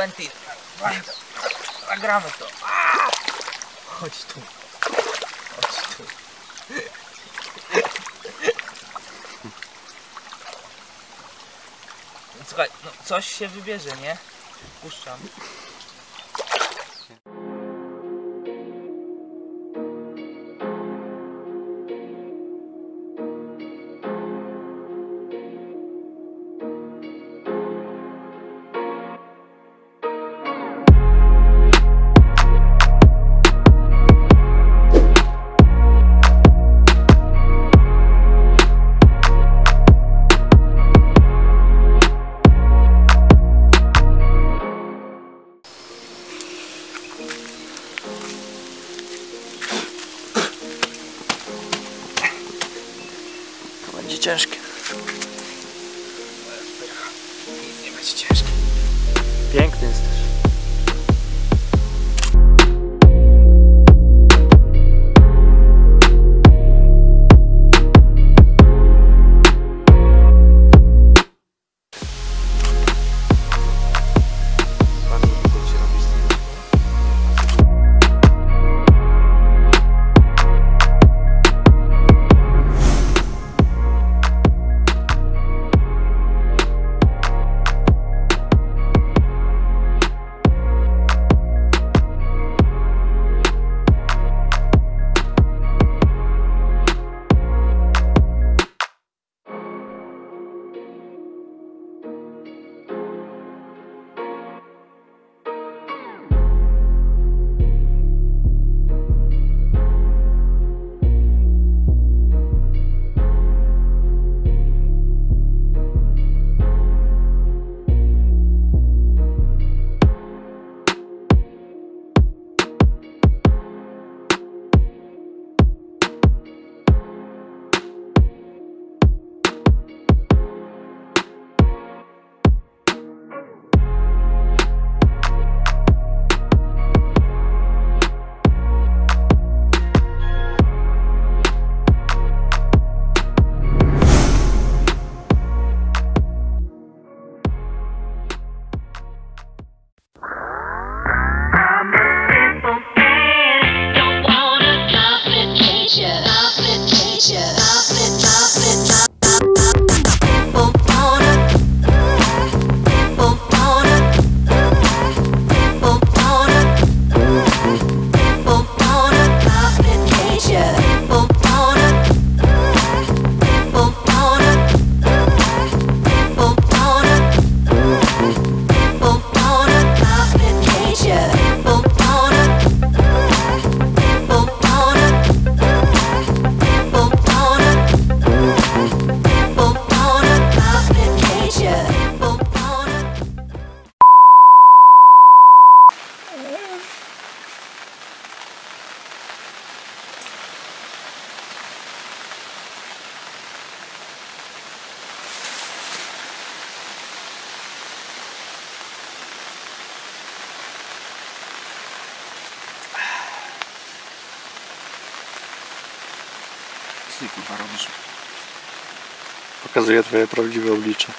quanti. A gravato. Chodź tu. Chodź tu. Słuchaj, no coś się wybierze, nie? Puszczam. Ciężkie. Nic nie będzie ciężkie. Piękny jest też. Kurwa robisz? Pokazuje twoje prawdziwe oblicze.